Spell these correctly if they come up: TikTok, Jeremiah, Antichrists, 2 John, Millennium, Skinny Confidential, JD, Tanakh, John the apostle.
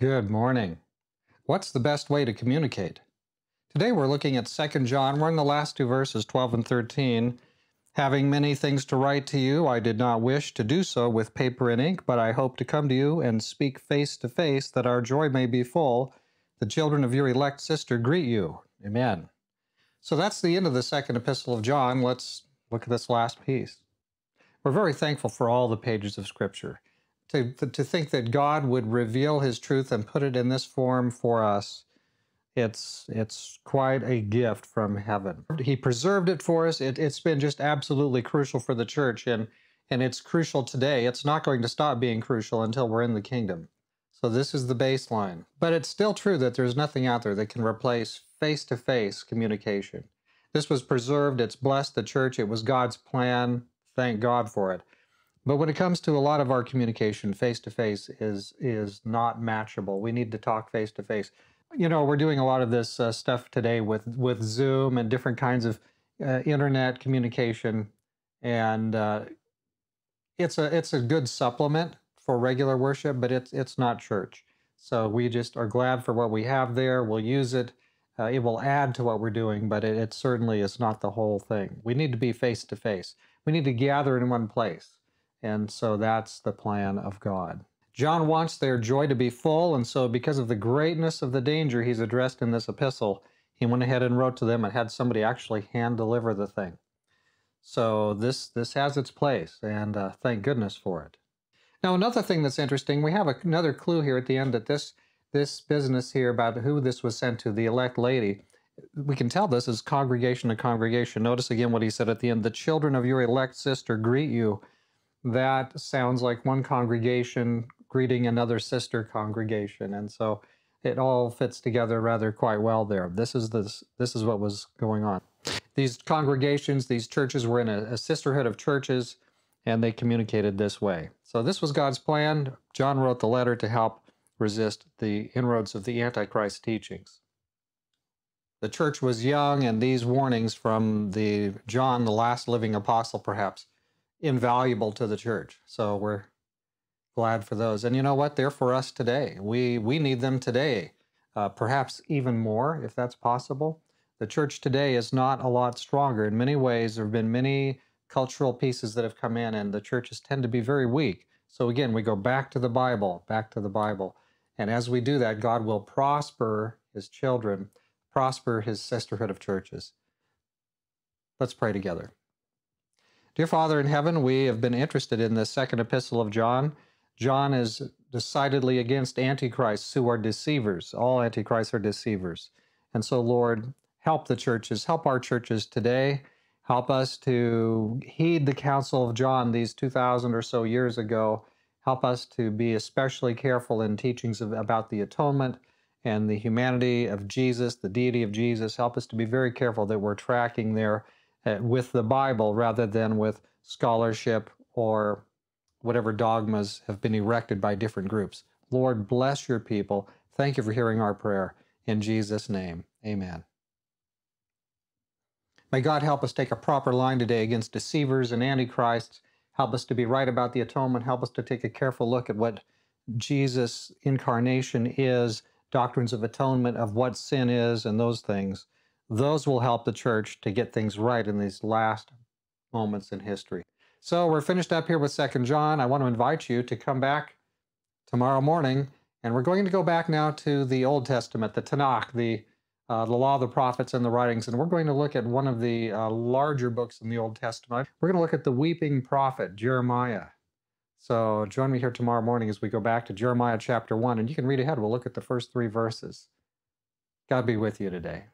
Good morning. What's the best way to communicate? Today we're looking at 2 John. We're in the last two verses, 12 and 13. Having many things to write to you, I did not wish to do so with paper and ink, but I hope to come to you and speak face to face, that our joy may be full. The children of your elect sister greet you. Amen. So that's the end of the second epistle of John. Let's look at this last piece. We're very thankful for all the pages of Scripture. To think that God would reveal His truth and put it in this form for us, it's quite a gift from heaven. He preserved it for us. It's been just absolutely crucial for the church, and it's crucial today. It's not going to stop being crucial until we're in the kingdom. So this is the baseline. But it's still true that there's nothing out there that can replace face-to-face communication. This was preserved. It's blessed the church. It was God's plan. Thank God for it. But when it comes to a lot of our communication, face-to-face is not matchable. We need to talk face-to-face. You know, we're doing a lot of this stuff today with Zoom and different kinds of internet communication, and it's a good supplement for regular worship, but it's not church. So we just are glad for what we have there. We'll use it. It will add to what we're doing, but it certainly is not the whole thing. We need to be face-to-face. We need to gather in one place. And so that's the plan of God. John wants their joy to be full, and so because of the greatness of the danger he's addressed in this epistle, he went ahead and wrote to them and had somebody actually hand-deliver the thing. So this has its place, and thank goodness for it. Now, another thing that's interesting, we have another clue here at the end that this business here about who this was sent to, the elect lady, we can tell this is congregation to congregation. Notice again what he said at the end, the children of your elect sister greet you. That sounds like one congregation greeting another sister congregation, and so it all fits together rather quite well there. This is what was going on. These congregations, these churches were in a sisterhood of churches, and they communicated this way. So this was God's plan. John wrote the letter to help resist the inroads of the Antichrist teachings. The church was young, and these warnings from John, the last living apostle perhaps, invaluable to the church. So we're glad for those. And you know what? They're for us today. We need them today, perhaps even more, if that's possible. The church today is not a lot stronger. In many ways, there have been many cultural pieces that have come in, and the churches tend to be very weak. So again, we go back to the Bible. And as we do that, God will prosper His children, prosper His sisterhood of churches. Let's pray together. Dear Father in heaven, we have been interested in the second epistle of John. John is decidedly against antichrists who are deceivers. All antichrists are deceivers. And so, Lord, help the churches, help our churches today. Help us to heed the counsel of John these 2,000 or so years ago. Help us to be especially careful in teachings about the atonement and the humanity of Jesus, the deity of Jesus. Help us to be very careful that we're tracking there with the Bible rather than with scholarship or whatever dogmas have been erected by different groups. Lord, bless your people. Thank you for hearing our prayer. In Jesus' name, amen. May God help us take a proper line today against deceivers and antichrists. Help us to be right about the atonement. Help us to take a careful look at what Jesus' incarnation is, doctrines of atonement, of what sin is, and those things. Those will help the church to get things right in these last moments in history. So we're finished up here with 2 John. I want to invite you to come back tomorrow morning, and we're going to go back now to the Old Testament, the Tanakh, the Law, the Prophets, and the Writings, and we're going to look at one of the larger books in the Old Testament. We're going to look at the weeping prophet, Jeremiah. So join me here tomorrow morning as we go back to Jeremiah chapter 1, and you can read ahead. We'll look at the first 3 verses. God be with you today.